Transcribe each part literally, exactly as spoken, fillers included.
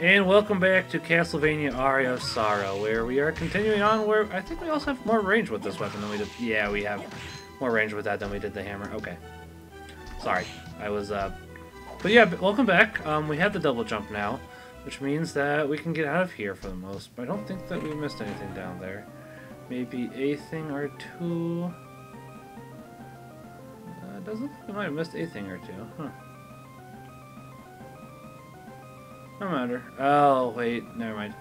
And welcome back to Castlevania Aria of Sorrow, where we are continuing on where I think we also have more range with this weapon than we did. Yeah, we have more range with that than we did the hammer. Okay. Sorry. I was, uh... But yeah, welcome back. Um, we have the double jump now, which means that we can get out of here for the most. But I don't think that we missed anything down there. Maybe a thing or two. Uh, it doesn't look like we might have missed a thing or two. Huh. No matter. Oh, wait. Never mind.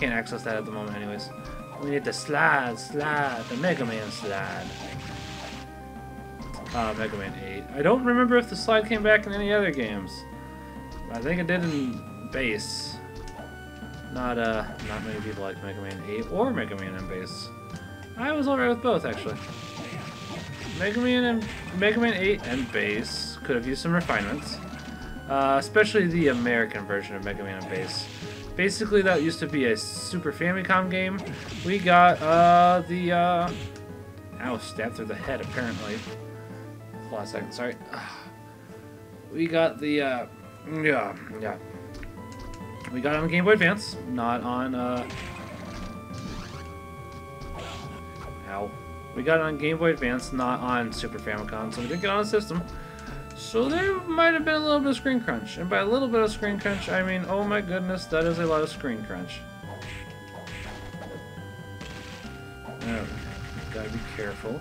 Can't access that at the moment anyways. We need to slide, slide. The Mega Man slide. Uh, Mega Man eight. I don't remember if the slide came back in any other games. I think it did in base. Not, uh, not many people like Mega Man eight or Mega Man in base. I was alright with both, actually. Mega Man and Mega Man eight and base could have used some refinements. Uh, especially the American version of Mega Man Base. Basically, that used to be a Super Famicom game. We got, uh, the, uh... ow, stabbed through the head, apparently. Hold on a second, sorry. We got the, uh... Yeah, yeah. We got it on Game Boy Advance, not on, uh... Ow. We got it on Game Boy Advance, not on Super Famicom, so we didn't get it on the system. So there might have been a little bit of screen crunch. And by a little bit of screen crunch, I mean, oh my goodness, that is a lot of screen crunch. Oh, gotta be careful.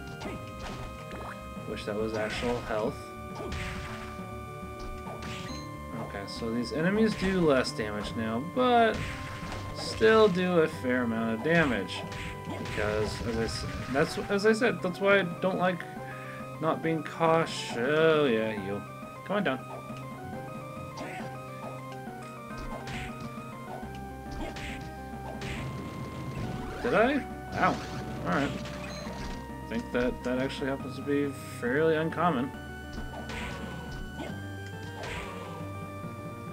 Wish that was actual health. Okay, so these enemies do less damage now, but still do a fair amount of damage. Because, as I said, that's, as I said, that's why I don't like... Not being cautious. Oh, yeah, you. Come on down. Did I? Ow. Alright. I think that that actually happens to be fairly uncommon.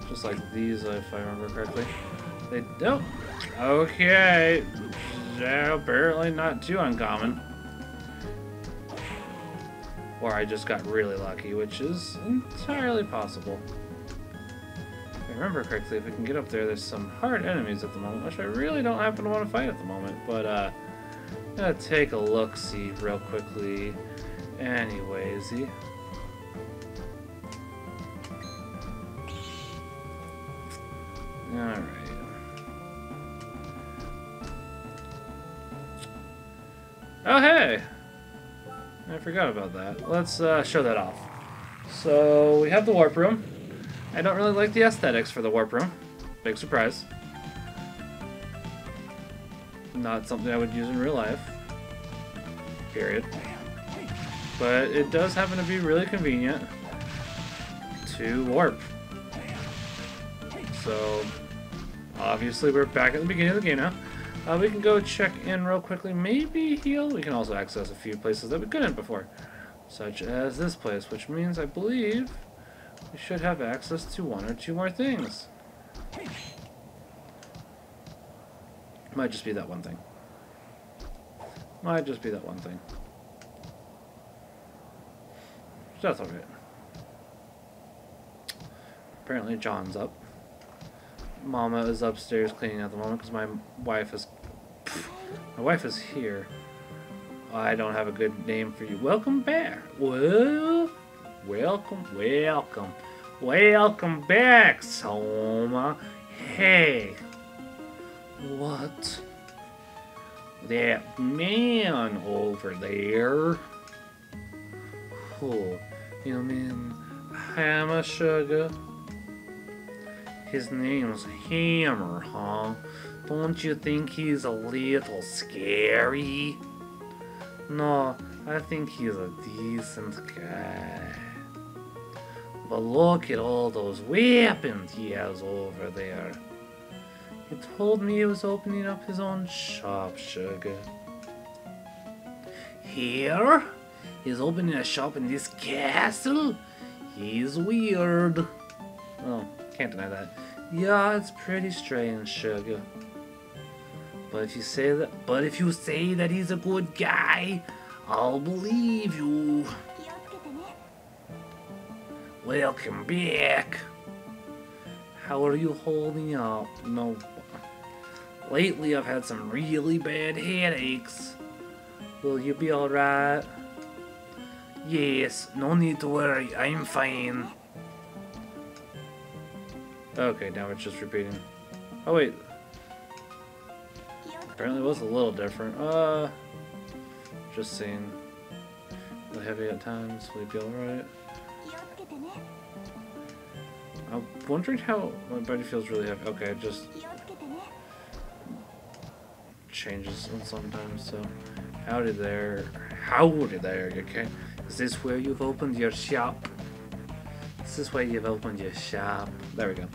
Just like these, if I remember correctly. They don't. Okay. They're apparently not too uncommon. Or I just got really lucky, which is entirely possible. If I remember correctly, if we can get up there, there's some hard enemies at the moment, which I really don't happen to want to fight at the moment, but uh, I'm gonna take a look-see real quickly. Anyways, -y. All right. Oh, hey! I forgot about that. Let's uh, show that off. So, we have the warp room. I don't really like the aesthetics for the warp room. Big surprise. Not something I would use in real life. Period. But it does happen to be really convenient to warp. So, obviously we're back at the beginning of the game now. Uh, we can go check in real quickly, maybe heal. We can also access a few places that we couldn't before, such as this place, which means I believe we should have access to one or two more things. Might just be that one thing. Might just be that one thing. That's alright. Apparently John's up. Mama is upstairs cleaning at the moment because my wife is... My wife is here. I don't have a good name for you. Welcome back. Well, welcome, welcome. Welcome back, Soma. Hey. What? That man over there. Oh, you mean Hammer Sugar? His name's Hammer, huh? Don't you think he's a little scary? No, I think he's a decent guy. But look at all those weapons he has over there. He told me he was opening up his own shop, Sugar. Here? He's opening a shop in this castle? He's weird. Oh. Can't deny that. Yeah, it's pretty strange, Sugar. But if you say that, but if you say that he's a good guy, I'll believe you. Welcome back. How are you holding up? No. Lately I've had some really bad headaches. Will you be alright? Yes, no need to worry, I'm fine. Okay, now it's just repeating. Oh wait. Apparently it was a little different. Uh, just seeing. Really heavy at times, will you be alright? I'm wondering how my body feels really heavy. Okay, just changes sometimes, so. Howdy there. Howdy there, okay? Is this where you've opened your shop? Is this where you've opened your shop? There we go.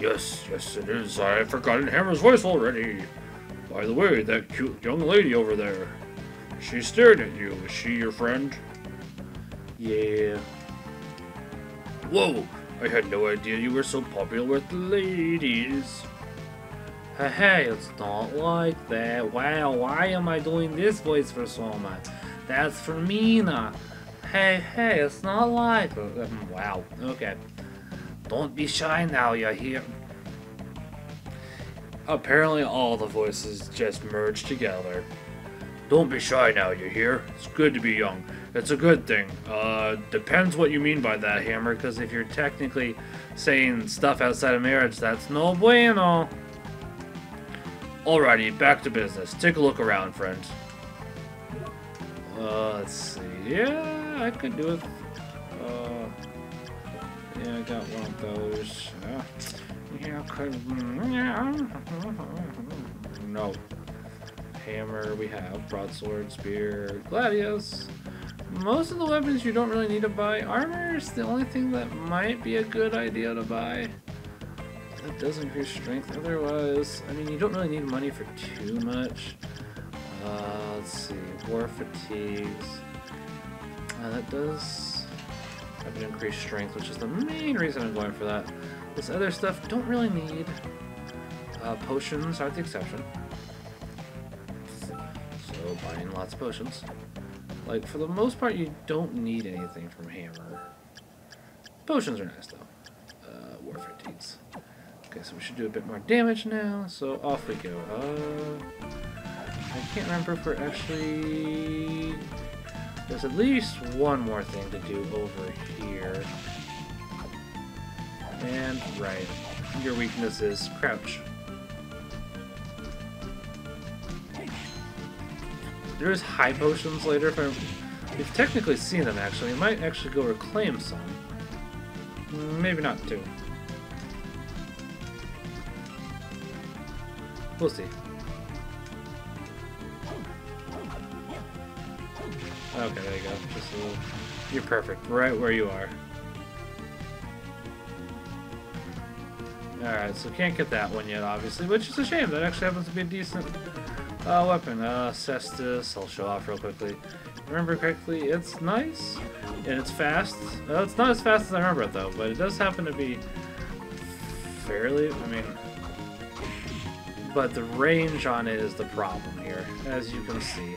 Yes, yes it is. I have forgotten Hammer's voice already. By the way, that cute young lady over there. She's staring at you. Is she your friend? Yeah. Whoa! I had no idea you were so popular with the ladies. Hey, it's not like that. Wow, why am I doing this voice for Soma? That's for Mina. Hey, hey, it's not like that. Wow, okay. Don't be shy now, you hear? Apparently all the voices just merged together. Don't be shy now, you hear? It's good to be young. It's a good thing. Uh, depends what you mean by that, Hammer, because if you're technically saying stuff outside of marriage, that's no bueno. Alrighty, back to business. Take a look around, friends. Uh, let's see. Yeah, I could do it. Uh, yeah, I got one of those. Uh, yeah, I could. Yeah. No. Hammer, we have broadsword, spear, gladius. Most of the weapons you don't really need to buy. Armor is the only thing that might be a good idea to buy. That does increase strength. Otherwise, I mean, you don't really need money for too much. Uh, let's see. War fatigues. Uh, that does have an increased strength, which is the main reason I'm going for that. This other stuff, don't really need. Uh, potions are the exception. So, buying lots of potions. Like, for the most part, you don't need anything from Hammer. Potions are nice, though. Uh, war fatigues. Okay, so we should do a bit more damage now, so off we go. Uh, I can't remember if we're actually... There's at least one more thing to do over here. And, right. Your weakness is crouch. There's high potions later. If I'm... We've technically seen them, actually. I might actually go reclaim some. Maybe not two. We'll see. Okay, there you go. Just a little... You're perfect, right where you are. Alright, so can't get that one yet, obviously, which is a shame. That actually happens to be a decent uh, weapon. Uh, Cestus, I'll show off real quickly. Remember correctly, it's nice, and it's fast. Well, it's not as fast as I remember it, though, but it does happen to be fairly... I mean... But the range on it is the problem here, as you can see.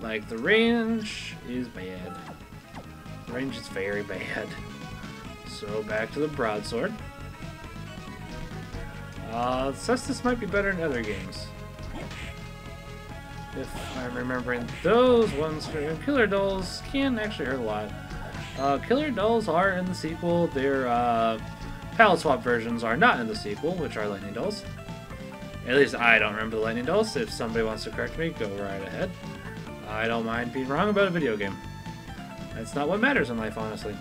Like, the range is bad. The range is very bad. So, back to the broadsword. Uh, Cestus might be better in other games. If I'm remembering those ones, Killer Dolls can actually hurt a lot. Uh, Killer Dolls are in the sequel. They're, uh... Palette swap versions are not in the sequel, which are lightning dolls. At least I don't remember the lightning dolls. If somebody wants to correct me, go right ahead. I don't mind being wrong about a video game. That's not what matters in life, honestly.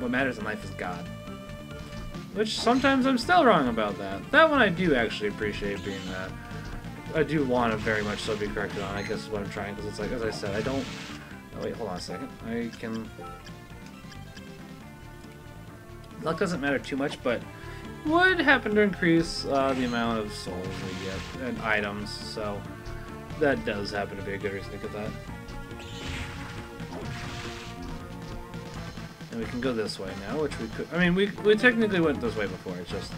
What matters in life is God. Which sometimes I'm still wrong about that. That one I do actually appreciate being that. I do want to very much so be corrected on, I guess is what I'm trying, because it's like, as I said, I don't... Oh, wait, hold on a second. I can... Luck doesn't matter too much, but would happen to increase uh, the amount of souls we get and items, so that does happen to be a good reason to get that. And we can go this way now, which we could. I mean, we we technically went this way before. It's just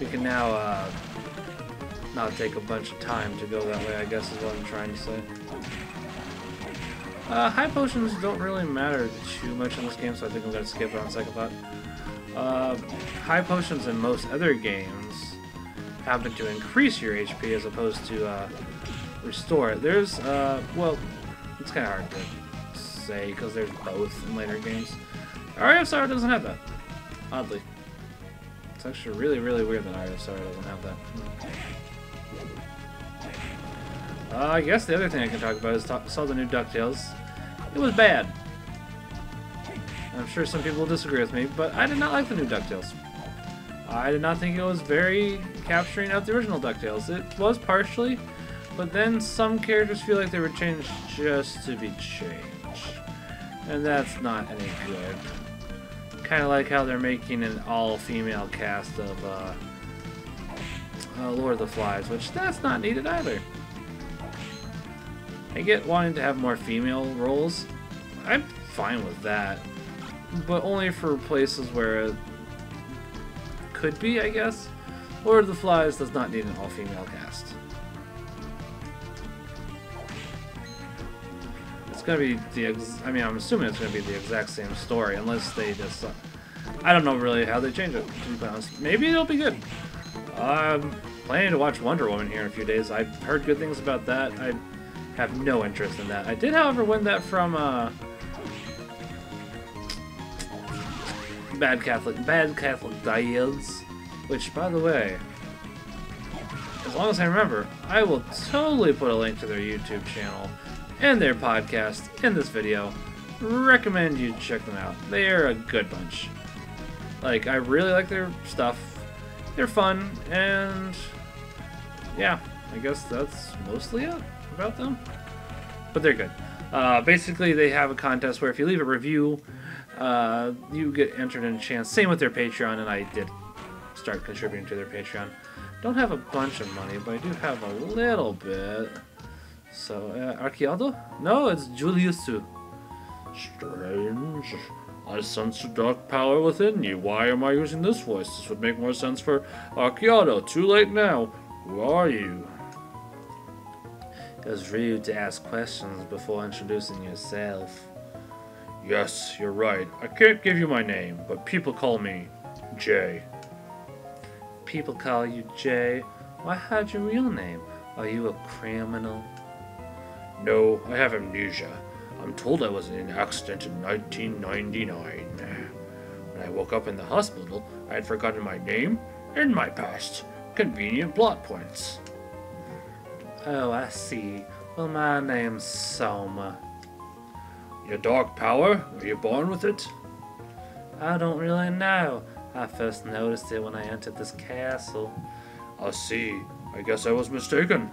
we can now uh, not take a bunch of time to go that way, I guess is what I'm trying to say. Uh, high potions don't really matter too much in this game, so I think I'm going to skip it on Psychopath. Uh, high potions in most other games happen to increase your H P as opposed to uh, restore it. There's, uh, well, it's kind of hard to say because there's both in later games. Aria of Sorrow doesn't have that, oddly. It's actually really, really weird that Aria of Sorrow doesn't have that. Uh, I guess the other thing I can talk about is talk, saw the new DuckTales. It was bad. I'm sure some people will disagree with me, but I did not like the new DuckTales. I did not think it was very capturing of the original DuckTales. It was partially, but then some characters feel like they were changed just to be changed. And that's not any good. Kind of like how they're making an all-female cast of uh, uh, Lord of the Flies, which that's not needed either. I get wanting to have more female roles. I'm fine with that, but only for places where it could be, I guess. Lord of the Flies does not need an all-female cast. It's gonna be the ex I mean, I'm assuming it's gonna be the exact same story, unless they just... Uh, I don't know really how they change it, to be honest. Maybe it'll be good. I'm planning to watch Wonder Woman here in a few days. I've heard good things about that. I have no interest in that. I did, however, win that from uh, Bad Catholic, Bad Catholic Dials, which, by the way, as long as I remember, I will totally put a link to their YouTube channel and their podcast in this video. Recommend you check them out. They are a good bunch. Like, I really like their stuff. They're fun, and yeah, I guess that's mostly it about them, but they're good. Uh, basically, they have a contest where if you leave a review, uh, you get entered in a chance. Same with their Patreon, and I did start contributing to their Patreon. Don't have a bunch of money, but I do have a little bit. So, uh, Archialdo? No, it's Juliusu. Strange. I sense a dark power within you. Why am I using this voice? This would make more sense for Archialdo. Too late now. Who are you? It was rude to ask questions before introducing yourself. Yes, you're right. I can't give you my name, but people call me Jay. People call you Jay? Why hide your real name? Are you a criminal? No, I have amnesia. I'm told I was in an accident in nineteen ninety-nine. When I woke up in the hospital, I had forgotten my name and my past. Convenient plot points. Oh, I see. Well, my name's Soma. Your dark power? Were you born with it? I don't really know. I first noticed it when I entered this castle. I see. I guess I was mistaken.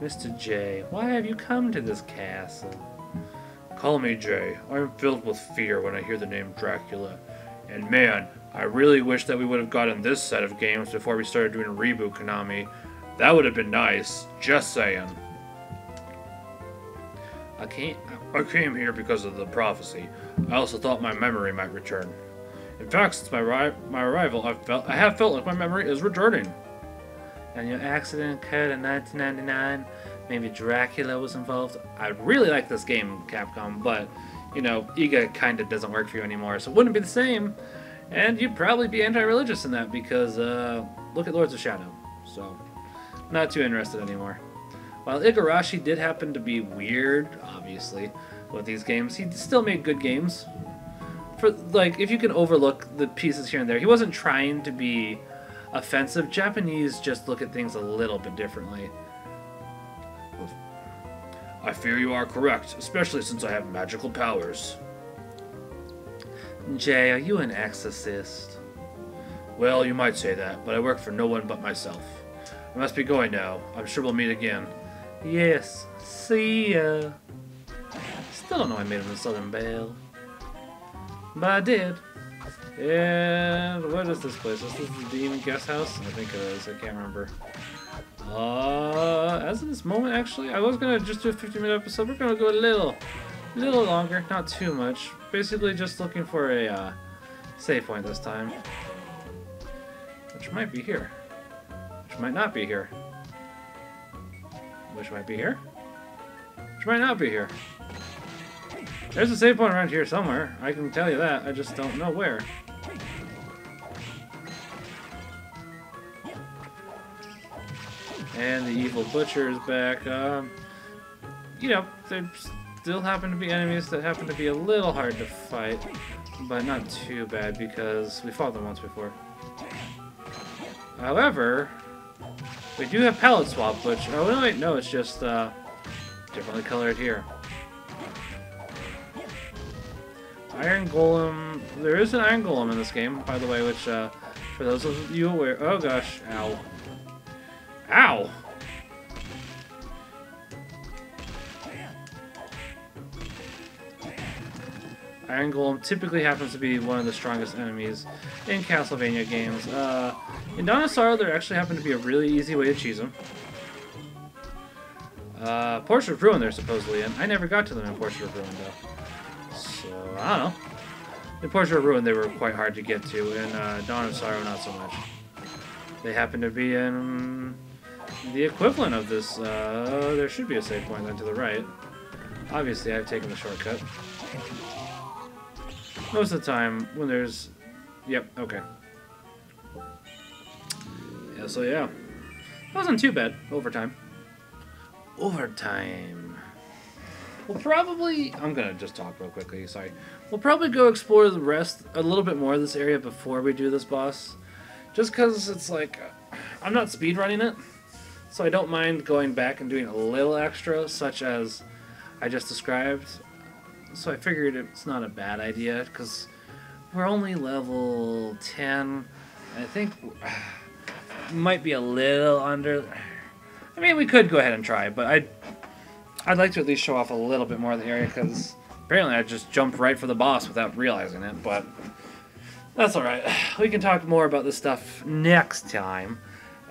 Mister J, why have you come to this castle? Call me J. I'm filled with fear when I hear the name Dracula. And man, I really wish that we would have gotten this set of games before we started doing Reboot Konami. That would have been nice, just saying. I can't... I came here because of the prophecy. I also thought my memory might return. In fact, since my, ri my arrival, I've felt, I have felt like my memory is returning. And your accident occurred in nineteen ninety-nine. Maybe Dracula was involved. I really like this game, Capcom, but, you know, E G A kind of doesn't work for you anymore, so it wouldn't be the same. And you'd probably be anti-religious in that because, uh, look at Lords of Shadow, so... Not too interested anymore. While Igarashi did happen to be weird, obviously, with these games, he still made good games. For like, if you can overlook the pieces here and there, he wasn't trying to be offensive. Japanese just look at things a little bit differently. I fear you are correct, especially since I have magical powers. Jay, are you an exorcist? Well, you might say that, but I work for no one but myself. I must be going now. I'm sure we'll meet again. Yes. See ya. Still don't know I made him the Southern Belle. But I did. And what is this place? Is this the Demon Guest House? I think it is. I can't remember. Uh, as of this moment, actually, I was going to just do a fifty minute episode. We're going to go a little, little longer. Not too much. Basically just looking for a uh, save point this time. Which might be here. Which might not be here. Which might be here. Which might not be here. There's a save point around here somewhere. I can tell you that. I just don't know where. And the Evil Butcher is back. Um, you know, there still happen to be enemies that happen to be a little hard to fight, but not too bad because we fought them once before. However, we do have palette swap, which... Oh, no, wait, no, it's just uh, differently colored here. Iron Golem... There is an Iron Golem in this game, by the way, which, uh, for those of you aware... Oh, gosh, ow. Ow! Iron Golem typically happens to be one of the strongest enemies in Castlevania games. Uh, in Dawn of Sorrow, there actually happened to be a really easy way to cheese them. Uh, Portrait of Ruin, they're supposedly in. I never got to them in Portrait of Ruin, though. So, I don't know. In Portrait of Ruin, they were quite hard to get to. In uh, Dawn of Sorrow, not so much. They happen to be in the equivalent of this. Uh, there should be a save point then to the right. Obviously, I've taken the shortcut. Most of the time, when there's... Yep, okay. Yeah, so yeah. Wasn't too bad. Overtime. Overtime. We'll probably... I'm gonna just talk real quickly, sorry. We'll probably go explore the rest, a little bit more of this area before we do this boss. Just because it's like... I'm not speedrunning it, so I don't mind going back and doing a little extra, such as I just described. So I figured it's not a bad idea, because we're only level ten. I think uh, might be a little under... I mean, we could go ahead and try, but I'd, I'd like to at least show off a little bit more of the area, because apparently I just jumped right for the boss without realizing it, but... That's alright. We can talk more about this stuff next time.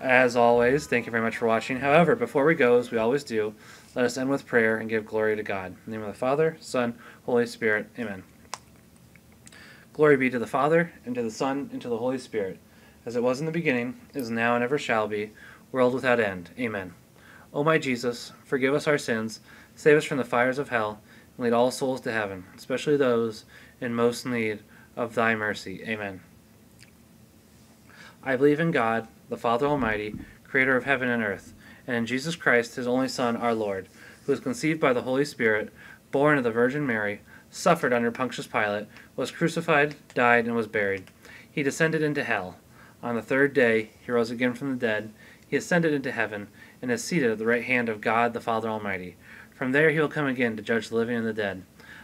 As always, thank you very much for watching. However, before we go, as we always do, let us end with prayer and give glory to God. In the name of the Father, Son, Holy Spirit. Amen. Glory be to the Father, and to the Son, and to the Holy Spirit, as it was in the beginning, is now, and ever shall be, world without end. Amen. O my Jesus, forgive us our sins, save us from the fires of hell, and lead all souls to heaven, especially those in most need of thy mercy. Amen. I believe in God, the Father Almighty, creator of heaven and earth, and in Jesus Christ, his only Son, our Lord, who was conceived by the Holy Spirit, born of the Virgin Mary, suffered under Pontius Pilate, was crucified, died, and was buried. He descended into hell. On the third day, he rose again from the dead. He ascended into heaven, and is seated at the right hand of God, the Father Almighty. From there he will come again to judge the living and the dead.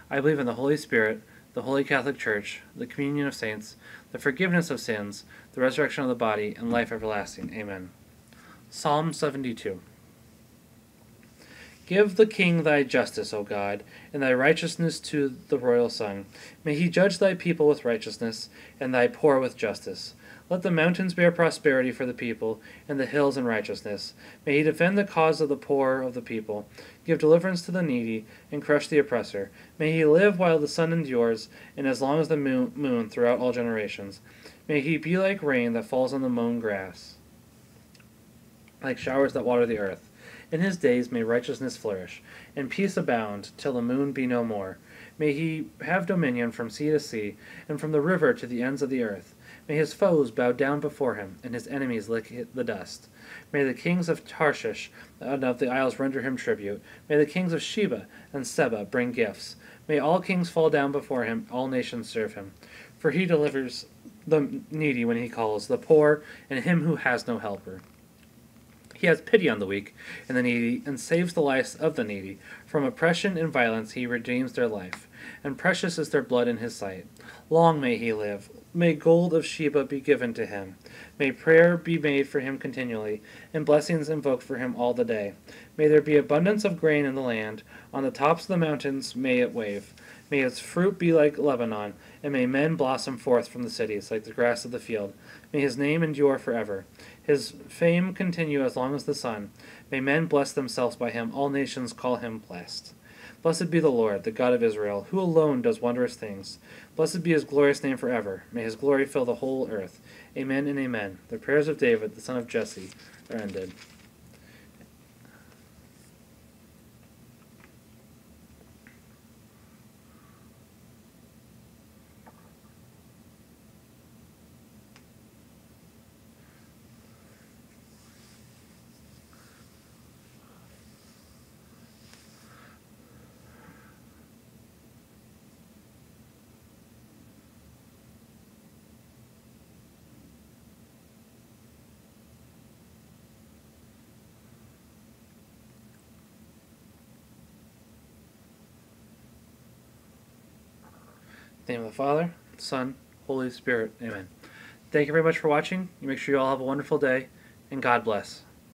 I believe in the Holy Spirit, the Holy Catholic Church, the communion of saints, the forgiveness of sins, the resurrection of the body, and life everlasting. Amen. Psalm seventy-two. Give the king thy justice, O God, and thy righteousness to the royal son. May he judge thy people with righteousness, and thy poor with justice. Let the mountains bear prosperity for the people, and the hills in righteousness. May he defend the cause of the poor of the people. Give deliverance to the needy, and crush the oppressor. May he live while the sun endures, and as long as the moon, moon throughout all generations. May he be like rain that falls on the mown grass, like showers that water the earth. In his days may righteousness flourish, and peace abound, till the moon be no more. May he have dominion from sea to sea, and from the river to the ends of the earth. May his foes bow down before him, and his enemies lick the dust. May the kings of Tarshish and of the isles render him tribute. May the kings of Sheba and Seba bring gifts. May all kings fall down before him, all nations serve him. For he delivers the needy when he calls, the poor, and him who has no helper. He has pity on the weak and the needy, and saves the lives of the needy. From oppression and violence he redeems their life, and precious is their blood in his sight. Long may he live. May gold of Sheba be given to him. May prayer be made for him continually, and blessings invoked for him all the day. May there be abundance of grain in the land. On the tops of the mountains may it wave. May its fruit be like Lebanon, and may men blossom forth from the cities like the grass of the field. May his name endure forever. His fame continue as long as the sun. May men bless themselves by him. All nations call him blessed. Blessed be the Lord, the God of Israel, who alone does wondrous things. Blessed be his glorious name forever. May his glory fill the whole earth. Amen and amen. The prayers of David, the son of Jesse, are ended. In the name of the Father, Son, Holy Spirit. Amen. Thank you very much for watching. You make sure you all have a wonderful day, and God bless.